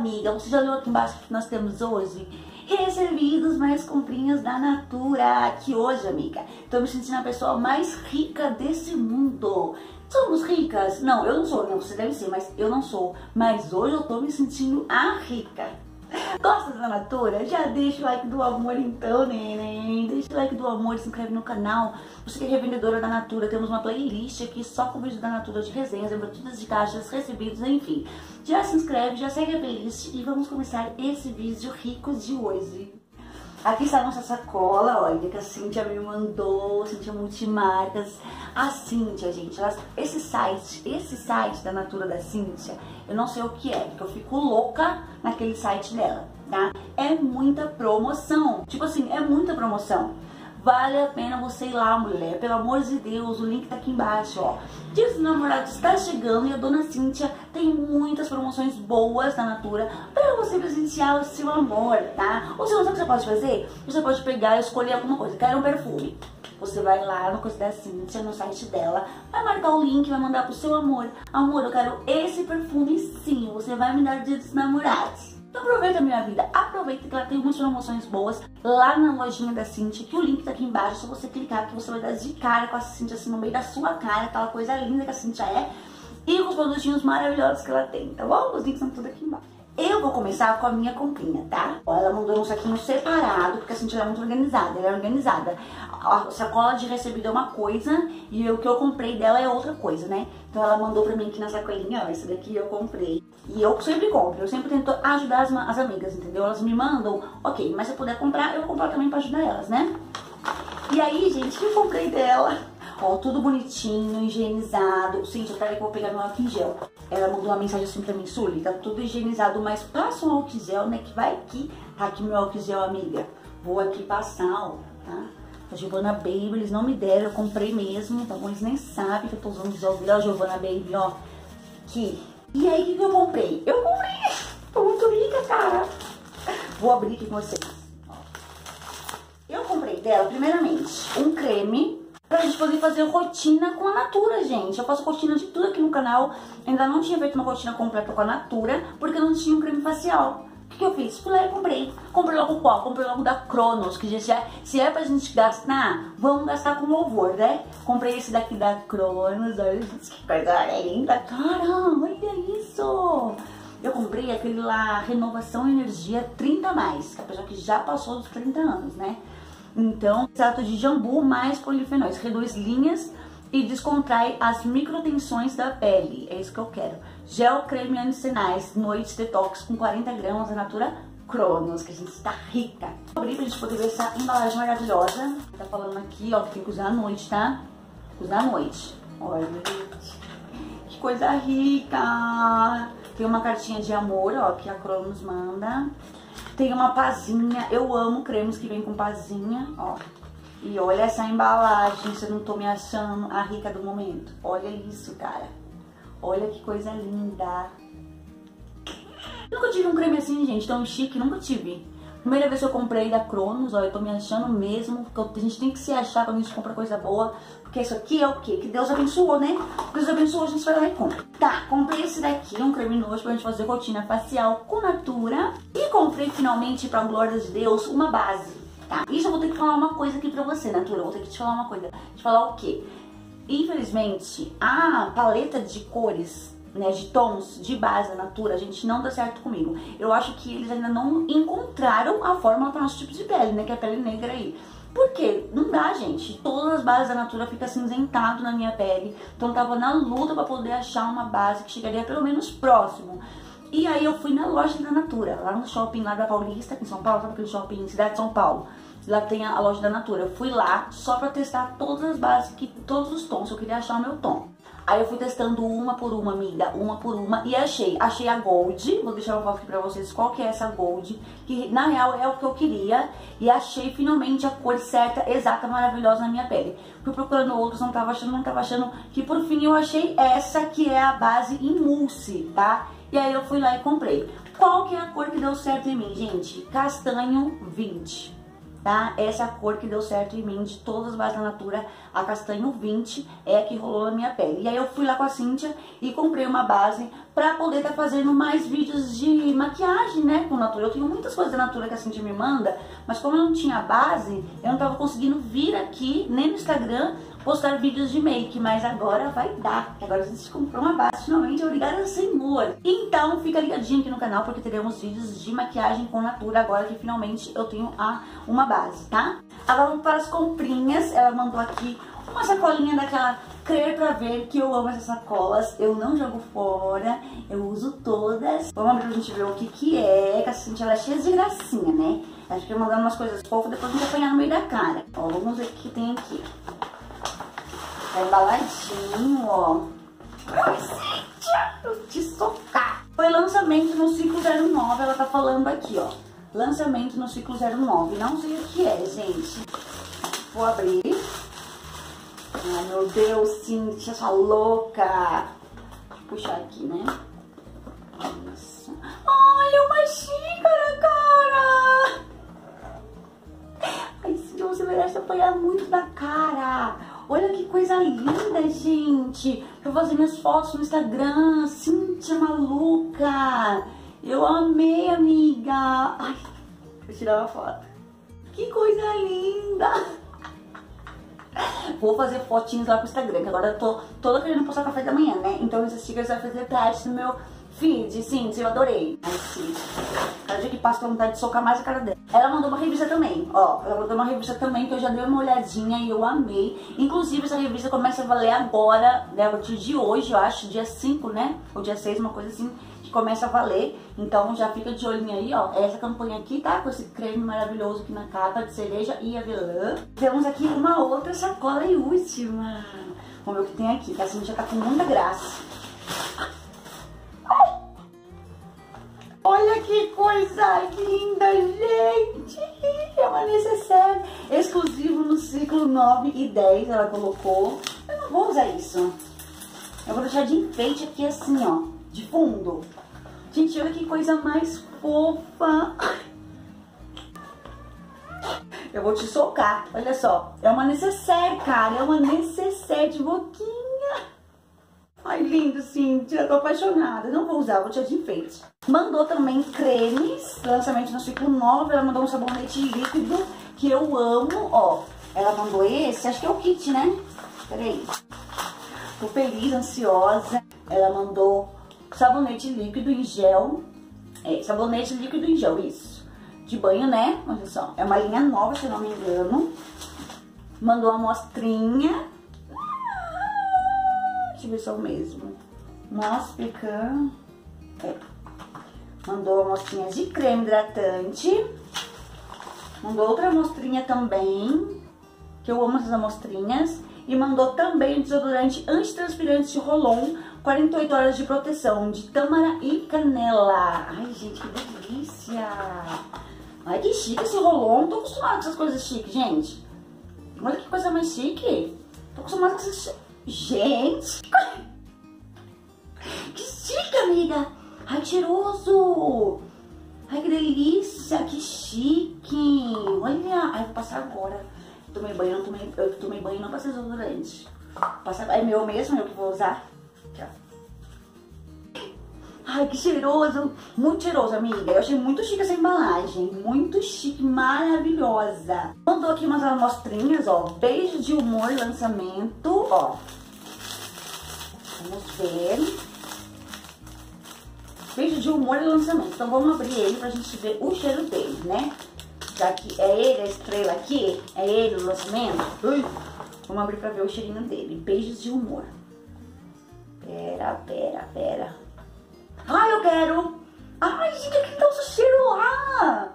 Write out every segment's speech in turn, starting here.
amiga, você já olhou aqui embaixo o que nós temos hoje? Recebidos mais comprinhas da Natura aqui hoje, amiga. Tô me sentindo a pessoa mais rica desse mundo. Somos ricas? Não, eu não sou, não, você deve ser, mas eu não sou. Mas hoje eu tô me sentindo a rica. Gosta da Natura? Já deixa o like do amor então, neném. Deixa o like do amor, se inscreve no canal. Você que é revendedora da Natura, temos uma playlist aqui só com vídeo da Natura de resenhas, embutidas de caixas, recebidos, enfim. Já se inscreve, já segue a playlist e vamos começar esse vídeo rico de hoje. Aqui está a nossa sacola, olha, que a Cíntia me mandou, Cíntia Multimarcas. A Cíntia, gente, esse site da Natura da Cíntia, eu não sei o que é, porque eu fico louca naquele site dela, tá? É muita promoção, tipo assim, é muita promoção. Vale a pena você ir lá, mulher, pelo amor de Deus, o link tá aqui embaixo, ó. Dia dos Namorados está chegando e a dona Cíntia tem muitas promoções boas da Natura pra você presentear o seu amor, tá? Ou se não sabe o que você pode fazer, você pode pegar e escolher alguma coisa, quer um perfume. Você vai lá no coisa da Cíntia, no site dela, vai marcar o link, vai mandar pro seu amor. Amor, eu quero esse perfume sim, você vai me dar Dia dos Namorados. Então aproveita, minha vida, aproveita que ela tem muitas promoções boas lá na lojinha da Cíntia, que o link tá aqui embaixo, se você clicar que você vai dar de cara com a Cíntia, assim, no meio da sua cara, aquela coisa linda que a Cíntia é, e com os produtinhos maravilhosos que ela tem, tá bom? Os links estão tudo aqui embaixo. Eu vou começar com a minha comprinha, tá? Ela mandou um saquinho separado, porque a Cíntia é muito organizada, ela é organizada. A sacola de recebido é uma coisa e o que eu comprei dela é outra coisa, né? Então ela mandou pra mim aqui na sacolinha, ó, essa daqui eu comprei. E eu sempre compro, eu sempre tento ajudar as amigas, entendeu? Elas me mandam, ok, mas se eu puder comprar, eu vou comprar também pra ajudar elas, né? E aí, gente, o que eu comprei dela? Ó, tudo bonitinho, higienizado. Gente, até que eu vou pegar meu álcool em gel. Ela mandou uma mensagem assim pra mim, Sully, tá tudo higienizado, mas passa um álcool em gel, né? Que vai que tá aqui meu álcool em gel, amiga. Vou aqui passar, ó, tá? A Giovanna Baby, eles não me deram, eu comprei mesmo, tá bom? Eles nem sabem que eu tô usando gel da Giovanna Baby, ó. Aqui. E aí, o que eu comprei? Eu comprei! Tô muito rica, cara! Vou abrir aqui com vocês. Ó. Eu comprei dela, primeiramente, um creme pra gente poder fazer rotina com a Natura, gente. Eu faço rotina de tudo aqui no canal. Ainda não tinha feito uma rotina completa com a Natura, porque eu não tinha um creme facial. O que eu fiz? Fui lá e comprei. Comprei logo o pó, comprei logo da Cronos, que já, se é pra gente gastar, vamos gastar com louvor, né? Comprei esse daqui da Cronos, olha que coisa linda, caramba, olha isso! Eu comprei aquele lá, Renovação Energia 30+, que é a pessoa que já passou dos 30 anos, né? Então, extrato de jambu mais polifenóis, reduz linhas e descontrai as microtensões da pele, é isso que eu quero. Gel creme anti-sinais, noite detox com 40 gramas da Natura Cronos, que a gente está rica. Vou abrir pra gente poder ver essa embalagem maravilhosa. Tá falando aqui, ó, que tem que usar à noite, tá? Tem que usar à noite. Olha, gente, que coisa rica! Tem uma cartinha de amor, ó, que a Cronos manda. Tem uma pazinha, eu amo cremes que vem com pazinha, ó. E olha essa embalagem, se eu não tô me achando a rica do momento. Olha isso, cara. Olha que coisa linda. Nunca tive um creme assim, gente, tão chique, nunca tive. Primeira vez que eu comprei da Cronos, ó, eu tô me achando mesmo. Porque a gente tem que se achar quando a gente compra coisa boa. Porque isso aqui é o quê? Que Deus abençoou, né? Porque Deus abençoou, a gente vai lá e compra. Tá, comprei esse daqui, um creme novo pra gente fazer rotina facial com Natura. E comprei finalmente, pra glória de Deus, uma base. Tá, isso eu vou ter que falar uma coisa aqui pra você, Natura, eu vou ter que te falar uma coisa. Te falar o quê? Infelizmente, a paleta de cores, né, de tons, de base da Natura, a gente não dá certo comigo. Eu acho que eles ainda não encontraram a fórmula para nosso tipo de pele, né, que é a pele negra aí. Por quê? Não dá, gente. Todas as bases da Natura ficam cinzentado na minha pele. Então eu tava na luta pra poder achar uma base que chegaria pelo menos próximo. E aí eu fui na loja da Natura, lá no shopping lá da Paulista, aqui em São Paulo, sabe aquele shopping Cidade de São Paulo? Lá tem a loja da Natura. Eu fui lá só pra testar todas as bases, todos os tons, eu queria achar o meu tom. Aí eu fui testando uma por uma, amiga, uma por uma, e achei. Achei a Gold, vou deixar uma foto aqui pra vocês qual que é essa Gold, que na real é o que eu queria. E achei finalmente a cor certa, exata, maravilhosa na minha pele. Fui procurando outros, não tava achando, que por fim eu achei essa que é a base em mousse, tá? E aí eu fui lá e comprei. Qual que é a cor que deu certo em mim, gente? Castanho 20, tá? Essa é a cor que deu certo em mim de todas as bases da Natura. A castanho 20 é a que rolou na minha pele. E aí eu fui lá com a Cíntia e comprei uma base pra poder estar fazendo mais vídeos de maquiagem, né, com Natura. Eu tenho muitas coisas da Natura que a Cíntia me manda, mas como eu não tinha base, eu não tava conseguindo vir aqui, nem no Instagram, postar vídeos de make, mas agora vai dar. Agora a gente comprou uma base, finalmente, obrigada, Senhor. Então, fica ligadinho aqui no canal, porque teremos vídeos de maquiagem com Natura agora que finalmente eu tenho uma base, tá? Agora vamos para as comprinhas. Ela mandou aqui uma sacolinha daquela Crer Pra Ver, que eu amo essas sacolas, eu não jogo fora, eu uso todas. Vamos abrir pra gente ver o que que é, que a Cíntia ela é cheia de gracinha, né? Acho que eu mandando umas coisas fofas, depois a gente vai apanhar no meio da cara. Ó, vamos ver o que tem aqui. Tá embaladinho, ó. Ai, Cíntia, eu te socar. Foi lançamento no ciclo 09, ela tá falando aqui, ó. Lançamento no ciclo 09, não sei o que é, gente. Vou abrir. Ai, meu Deus, Cíntia, essa louca. Deixa eu puxar aqui, né? Nossa. Olha, uma xícara, cara! Ai, Cíntia, você merece apanhar muito na cara. Olha que coisa linda, gente. Eu vou fazer minhas fotos no Instagram. Cíntia maluca. Eu amei, amiga. Ai, vou tirar uma foto. Que coisa linda. Vou fazer fotinhos lá pro Instagram, que agora eu tô toda querendo postar café da manhã, né? Então esses stickers vai fazer parte do meu feed, sim, eu adorei. Ai, sim. Cada dia que passa, tenho vontade de socar mais a cara dela. Ela mandou uma revista também, ó. Ela mandou uma revista também que eu já dei uma olhadinha e eu amei. Inclusive, essa revista começa a valer agora, né? A partir de hoje, eu acho, dia 5, né? Ou dia 6, uma coisa assim, que começa a valer. Então já fica de olhinho aí, ó. Essa campanha aqui, tá? Com esse creme maravilhoso aqui na capa de cereja e avelã. Temos aqui uma outra sacola e última. Vamos ver o que tem aqui, que assim já tá com muita graça. Olha que coisa linda, gente! É uma necessaire exclusivo no ciclo 9 e 10, ela colocou. Eu não vou usar isso. Eu vou deixar de enfeite aqui assim, ó, de fundo. Gente, olha que coisa mais fofa! Eu vou te socar, olha só. É uma necessaire, cara, é uma necessaire de boquinha. Ai, lindo, Cíntia, eu tô apaixonada. Não vou usar, vou tirar de enfeite. Mandou também cremes, lançamento no ciclo 9. Ela mandou um sabonete líquido que eu amo, ó. Ela mandou esse, acho que é o kit, né? Peraí. Tô feliz, ansiosa. Ela mandou sabonete líquido em gel. É, sabonete líquido em gel, isso. De banho, né? Olha só, é uma linha nova, se eu não me engano. Mandou uma amostrinha. Deixa eu ver se é o mesmo. Nossa, pecan. É. Mandou uma amostrinha de creme hidratante. Mandou outra amostrinha também, que eu amo essas amostrinhas. E mandou também desodorante antitranspirante de Rolon, 48 horas de proteção, de tâmara e canela. Ai, gente, que delícia. Ai, que chique esse Rolon. Tô acostumada com essas coisas chiques, gente. Olha que coisa mais chique. Tô acostumada com essas chiques. Gente, que chique, amiga. Ai, cheiroso. Ai, que delícia, que chique. Olha, ai, vou passar agora. Eu tomei banho, não passei desodorante. É meu mesmo, eu que vou usar. Aqui, ó. Ai, que cheiroso. Muito cheiroso, amiga. Eu achei muito chique essa embalagem. Muito chique, maravilhosa. Mandou aqui umas amostrinhas, ó. Beijo de humor, lançamento, ó. Vamos ver. Beijo de humor e lançamento. Então vamos abrir ele pra gente ver o cheiro dele, né? Já que é ele, a estrela aqui, é ele o lançamento. Ui. Vamos abrir pra ver o cheirinho dele. Beijos de humor. Pera. Ai, eu quero! Ai, gente, que tá o cheiro lá!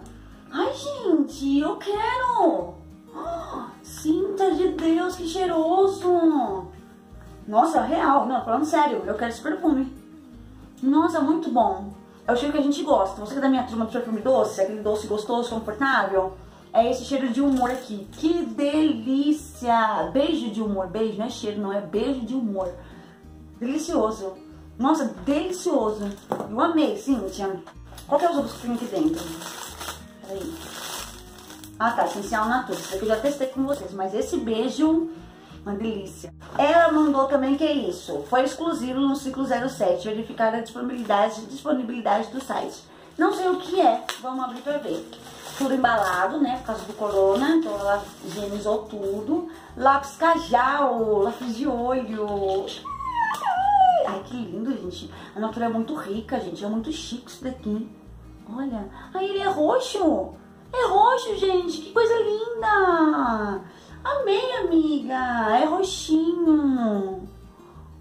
Ai, gente, eu quero! Oh, Cíntia de Deus, que cheiroso! Nossa, real, não, falando sério, eu quero esse perfume. Nossa, muito bom. É o cheiro que a gente gosta. Você que é da minha turma do perfume doce, aquele doce gostoso, confortável, é esse cheiro de humor aqui. Que delícia! Beijo de humor, beijo, não é cheiro, não, é beijo de humor. Delicioso. Nossa, delicioso. Eu amei, Cíntia. Qual que é os outros que tem aqui dentro? Peraí. Ah, tá, essencial Natura. Esse aqui eu já testei com vocês, mas esse beijo... uma delícia. Ela mandou também que é isso, foi exclusivo no ciclo 07, verificar a disponibilidade do site. Não sei o que é, vamos abrir pra ver. Tudo embalado, né, por causa do corona, então ela higienizou tudo. Lápis cajal, lápis de olho. Ai, que lindo, gente. A Natura é muito rica, gente, é muito chique isso daqui. Olha, ai, ele é roxo. É roxo, gente, que coisa linda. Amei, amiga, é roxinho.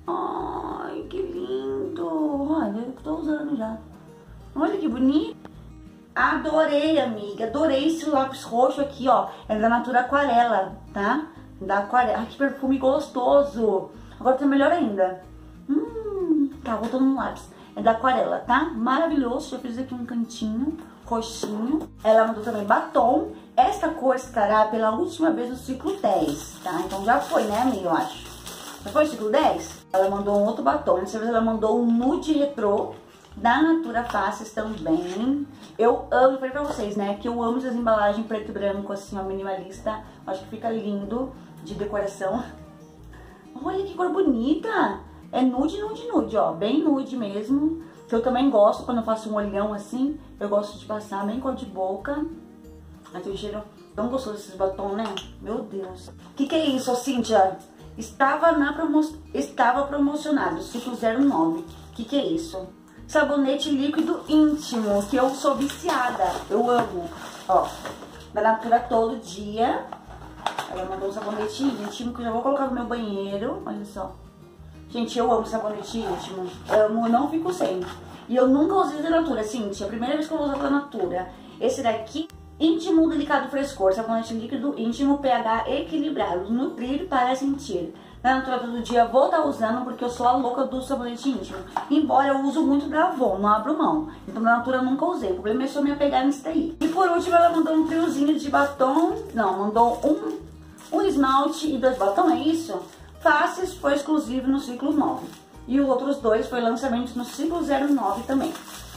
Ai, que lindo. Olha, eu tô usando já. Olha que bonito. Adorei, amiga, adorei esse lápis roxo aqui, ó. É da Natura Aquarela, tá? Da Aquarela. Ai, que perfume gostoso. Agora tá melhor ainda. Tá voltando no lápis. É da Aquarela, tá? Maravilhoso. Já fiz aqui um cantinho roxinho. Ela mandou também batom. Esta cor estará pela última vez no ciclo 10, tá? Então já foi, né, amiga? Eu acho. Já foi o ciclo 10? Ela mandou um outro batom. Dessa vez ela mandou um nude retrô da Natura Faces também. Eu amo, falei pra vocês, né? Que eu amo essas embalagens preto e branco, assim, ó, minimalista. Acho que fica lindo de decoração. Olha que cor bonita! É nude, nude, nude, ó. Bem nude mesmo. Que eu também gosto quando eu faço um olhão assim. Eu gosto de passar bem cor de boca. Mas tem um cheiro tão gostoso desses batons, né? Meu Deus. Que é isso, Cíntia? Estava promocionado. Ciclo 09. Que é isso? Sabonete líquido íntimo. Que eu sou viciada. Eu amo. Ó. Da Natura todo dia. Ela mandou um sabonete íntimo que eu já vou colocar no meu banheiro. Olha só. Gente, eu amo sabonete íntimo. Amo, não fico sem. E eu nunca usei da Natura, Cíntia. É a primeira vez que eu vou usar da Natura. Esse daqui, íntimo, delicado frescor. Sabonete líquido íntimo, pH equilibrado. Nutrir para sentir. Da Natura todo dia vou estar usando porque eu sou a louca do sabonete íntimo. Embora eu uso muito da Avon, não abro mão. Então da Natura eu nunca usei. O problema é só me apegar nisso daí. E por último, ela mandou um triozinho de batom. Não, mandou um esmalte e 2 batons, é isso? Faces foi exclusivo no ciclo 9. E os outros 2 foi lançamento no ciclo 09 também.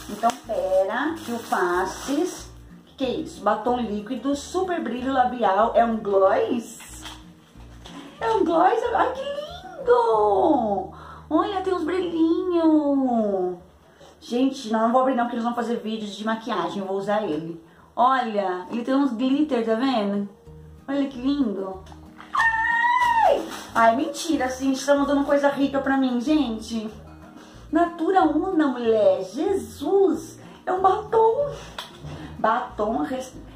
Então, pera, que o Faces... Que é isso? Batom líquido, super brilho labial. É um gloss? É um gloss? Ai, que lindo! Olha, tem uns brilhinhos. Gente, não vou abrir não, porque eles vão fazer vídeos de maquiagem. Eu vou usar ele. Olha, ele tem uns glitter, tá vendo? Olha que lindo. Ai, ai, mentira, assim, tá mandando coisa rica pra mim, gente. Natura Una, mulher. Jesus, é um batom. Batom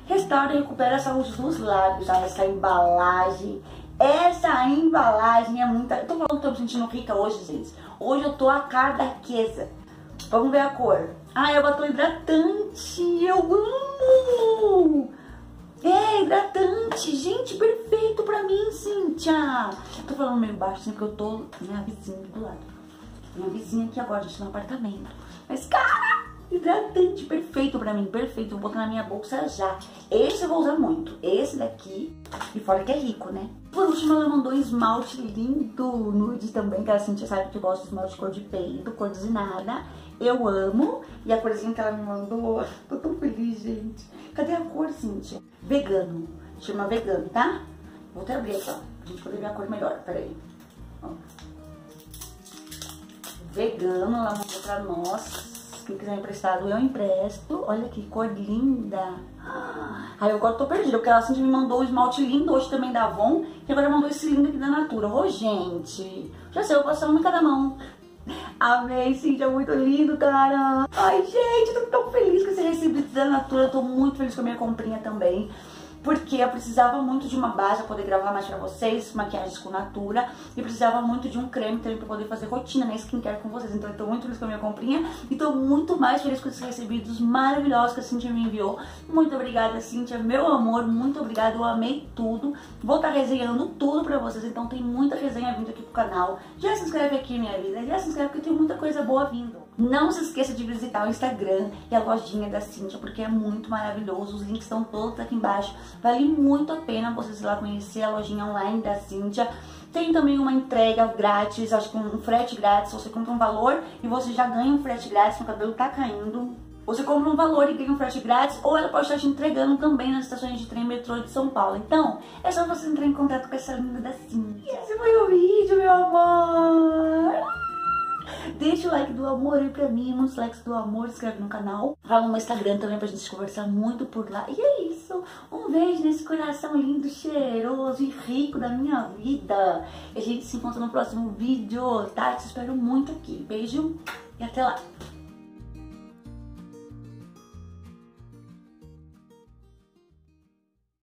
restaura e recupera a saúde dos lábios, tá? Essa embalagem. Essa embalagem é muita... Eu tô falando que eu tô me sentindo rica hoje, gente. Hoje eu tô a cara da riqueza. Vamos ver a cor. Ah, é o batom hidratante. Eu amo! É hidratante, gente, perfeito pra mim, Cíntia. Tô falando meio baixo, assim, porque eu tô... Minha vizinha aqui do lado. Minha vizinha aqui agora, gente, no apartamento. Mas, cara, hidratante, perfeito pra mim, perfeito. Vou botar na minha bolsa já. Esse eu vou usar muito. Esse daqui, e fora que é rico, né? Por último, ela mandou esmalte lindo, nude também, que a Cíntia sabe que eu gosto de esmalte cor de peito, cor desinada. Eu amo. E a corzinha que ela me mandou, tô tão feliz, gente. Cadê a cor, Cíntia? Vegano. Chama vegano, tá? Vou até abrir aqui, ó. Pra gente poder ver a cor melhor. Pera aí. Ó. Vegano, ela mandou pra nós. Quem quiser emprestado, eu empresto. Olha que cor linda. Aí agora tô perdida, porque ela Cíntia me mandou o esmalte lindo hoje também da Avon. E agora mandou esse lindo aqui da Natura. Ô, gente. Já sei, eu vou passar um em cada mão. Amei, Cíntia, muito lindo, cara. Ai, gente, tô tão feliz com esse recebido da Natura. Tô muito feliz com a minha comprinha também, porque eu precisava muito de uma base pra poder gravar mais pra vocês, maquiagens com Natura, e precisava muito de um creme também pra poder fazer rotina, né, skincare com vocês. Então eu tô muito feliz com a minha comprinha e tô muito mais feliz com esses recebidos maravilhosos que a Cíntia me enviou. Muito obrigada, Cíntia, meu amor, muito obrigada, eu amei tudo. Vou estar resenhando tudo pra vocês, então tem muita resenha vindo aqui pro canal. Já se inscreve aqui, minha vida, já se inscreve porque tem muita coisa boa vindo. Não se esqueça de visitar o Instagram e a lojinha da Cíntia, porque é muito maravilhoso, os links estão todos aqui embaixo. Vale muito a pena vocês ir lá conhecer a lojinha online da Cíntia. Tem também uma entrega grátis, acho que um frete grátis. Você compra um valor e você já ganha um frete grátis. Meu cabelo tá caindo. Você compra um valor e ganha um frete grátis, ou ela pode estar te entregando também nas estações de trem e metrô de São Paulo. Então, é só você entrar em contato com essa linda da Cíntia. Esse foi o vídeo, meu amor! Deixa o like do amor aí pra mim, muitos likes do amor, se inscreve no canal. Fala no meu Instagram também pra gente conversar muito por lá. E é isso, um beijo nesse coração lindo, cheiroso e rico da minha vida. E a gente se encontra no próximo vídeo, tá? Te espero muito aqui. Beijo e até lá.